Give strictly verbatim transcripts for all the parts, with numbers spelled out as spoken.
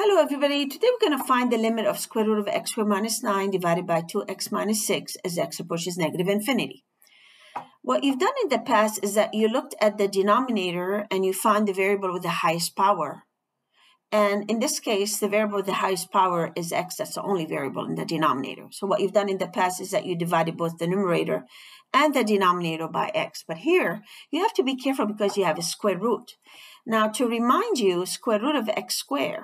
Hello everybody, today we're going to find the limit of square root of x squared minus nine divided by two x minus six as x approaches negative infinity. What you've done in the past is that you looked at the denominator and you found the variable with the highest power. And in this case, the variable with the highest power is x. That's the only variable in the denominator. So what you've done in the past is that you divided both the numerator and the denominator by x. But here, you have to be careful because you have a square root. Now, to remind you, square root of x squared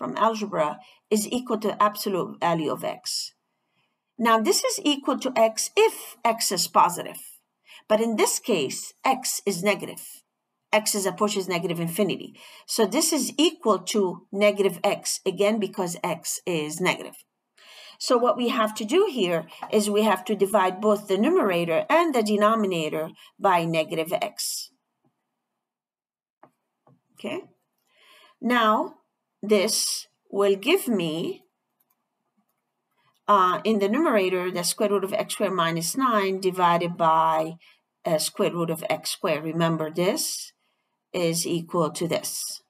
from algebra is equal to absolute value of x. Now this is equal to x if x is positive, but in this case x is negative. X is approaches negative infinity, so this is equal to negative x again because x is negative. So what we have to do here is we have to divide both the numerator and the denominator by negative x. Okay. Now this will give me, uh, in the numerator, the square root of x squared minus nine divided by uh, square root of x squared. Remember, this is equal to this,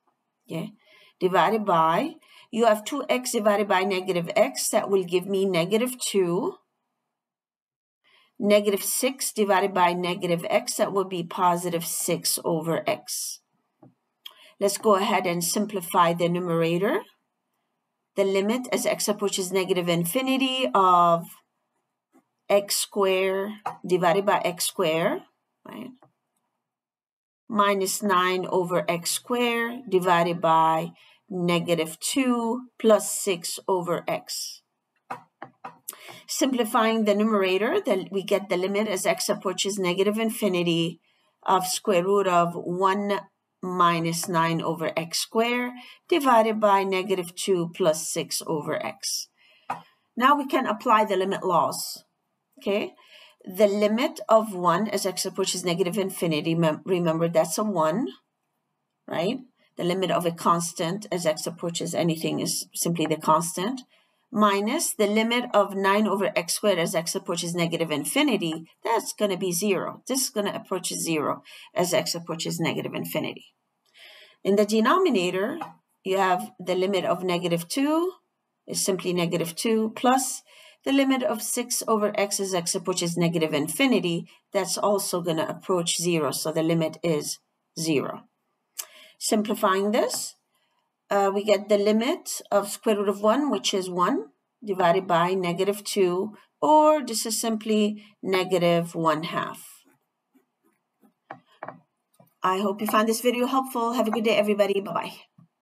okay? Divided by, you have two x divided by negative x. That will give me negative two. Negative six divided by negative x. That will be positive six over x. Let's go ahead and simplify the numerator. The limit as x approaches negative infinity of x squared divided by x squared, right? Minus nine over x squared divided by negative two plus six over x. Simplifying the numerator, then we get the limit as x approaches negative infinity of square root of one minus nine over x squared divided by negative two plus six over x. Now we can apply the limit laws, okay? The limit of one as x approaches negative infinity, remember that's a one, right? The limit of a constant as x approaches anything is simply the constant, minus the limit of nine over x squared as x approaches negative infinity. That's going to be zero. This is going to approach zero as x approaches negative infinity. In the denominator, you have the limit of negative two is simply negative two plus the limit of six over x as x approaches negative infinity. That's also going to approach zero. So the limit is zero. Simplifying this, Uh, we get the limit of square root of one, which is one, divided by negative two, or this is simply negative one half. I hope you found this video helpful. Have a good day, everybody. Bye-bye.